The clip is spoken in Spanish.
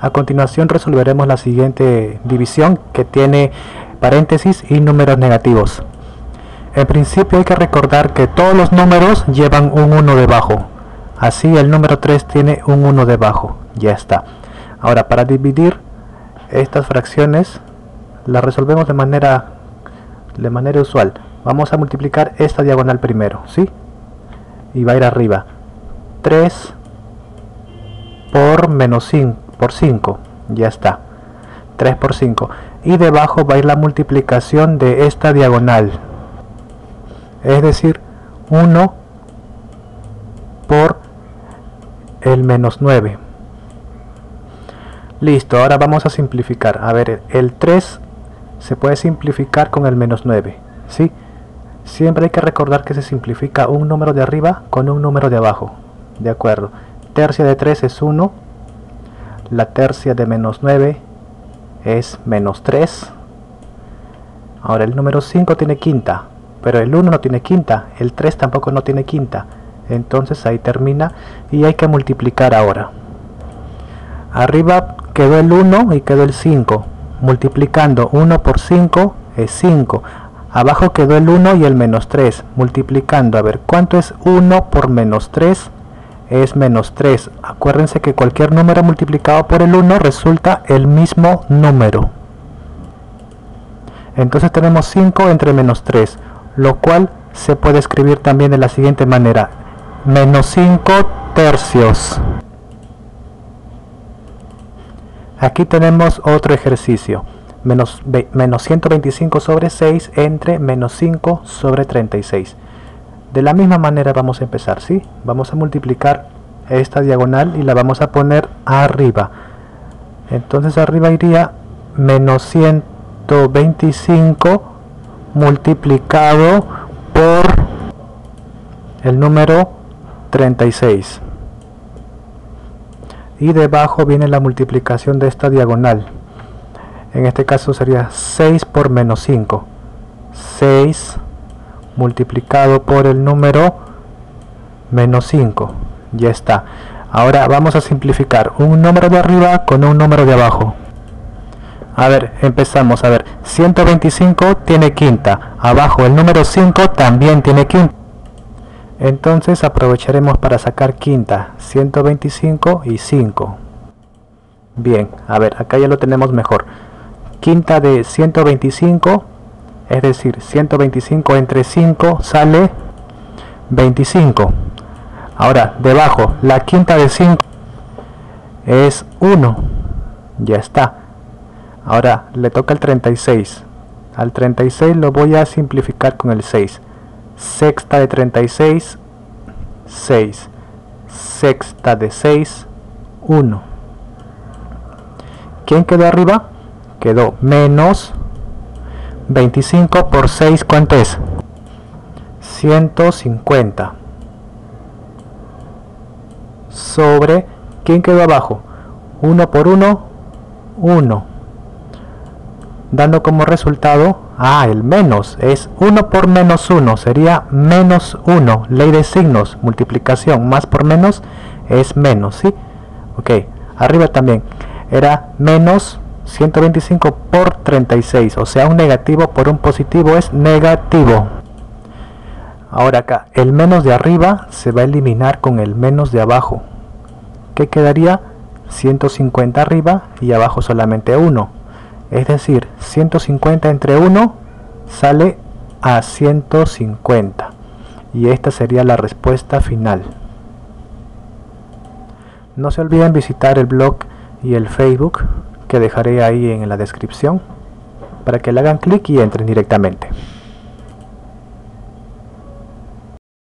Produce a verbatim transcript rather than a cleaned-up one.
A continuación resolveremos la siguiente división que tiene paréntesis y números negativos. En principio hay que recordar que todos los números llevan un uno debajo. Así el número tres tiene un uno debajo. Ya está. Ahora, para dividir estas fracciones, las resolvemos de manera, de manera usual. Vamos a multiplicar esta diagonal primero, ¿sí? Y va a ir arriba. tres por menos cinco. Por cinco, ya está. tres por cinco. Y debajo va a ir la multiplicación de esta diagonal. Es decir, uno por el menos nueve. Listo, ahora vamos a simplificar. A ver, el tres se puede simplificar con el menos nueve, ¿sí? Siempre hay que recordar que se simplifica un número de arriba con un número de abajo. De acuerdo. Tercia de tres es uno. La tercia de menos nueve es menos tres. Ahora el número cinco tiene quinta, pero el uno no tiene quinta, el tres tampoco no tiene quinta. Entonces ahí termina y hay que multiplicar ahora. Arriba quedó el uno y quedó el cinco. Multiplicando uno por cinco es cinco. Abajo quedó el uno y el menos tres. Multiplicando, a ver, ¿cuánto es uno por menos tres? Es menos tres. Acuérdense que cualquier número multiplicado por el uno resulta el mismo número. Entonces tenemos cinco entre menos tres, lo cual se puede escribir también de la siguiente manera: menos cinco tercios. Aquí tenemos otro ejercicio: menos, menos ciento veinticinco sobre seis entre menos cinco sobre treinta y seis. De la misma manera vamos a empezar, ¿sí? Vamos a multiplicar esta diagonal y la vamos a poner arriba. Entonces arriba iría menos ciento veinticinco multiplicado por el número treinta y seis. Y debajo viene la multiplicación de esta diagonal. En este caso sería seis por menos cinco. seis multiplicado por el número menos cinco. Ya está. Ahora vamos a simplificar un número de arriba con un número de abajo. A ver, empezamos. A ver, ciento veinticinco tiene quinta. Abajo el número cinco también tiene quinta. Entonces aprovecharemos para sacar quinta. ciento veinticinco y cinco. Bien, a ver, acá ya lo tenemos mejor. Quinta de ciento veinticinco. Es decir, ciento veinticinco entre cinco sale veinticinco. Ahora, debajo, la quinta de cinco es uno. Ya está. Ahora le toca el treinta y seis. Al treinta y seis lo voy a simplificar con el seis. Sexta de treinta y seis, seis. Sexta de seis, uno. ¿Quién quedó arriba? Quedó menos veinticinco por seis, ¿cuánto es? ciento cincuenta. Sobre, ¿quién quedó abajo? uno por uno, uno. Dando como resultado, ah, el menos, es uno por menos uno, sería menos uno. Ley de signos, multiplicación, más por menos es menos, ¿sí? Ok, arriba también era menos ciento veinticinco por treinta y seis, o sea, un negativo por un positivo es negativo. Ahora acá, el menos de arriba se va a eliminar con el menos de abajo. ¿Qué quedaría? ciento cincuenta arriba y abajo solamente uno. Es decir, ciento cincuenta entre uno sale a ciento cincuenta. Y esta sería la respuesta final. No se olviden visitar el blog y el Facebook, que dejaré ahí en la descripción, para que le hagan clic y entren directamente.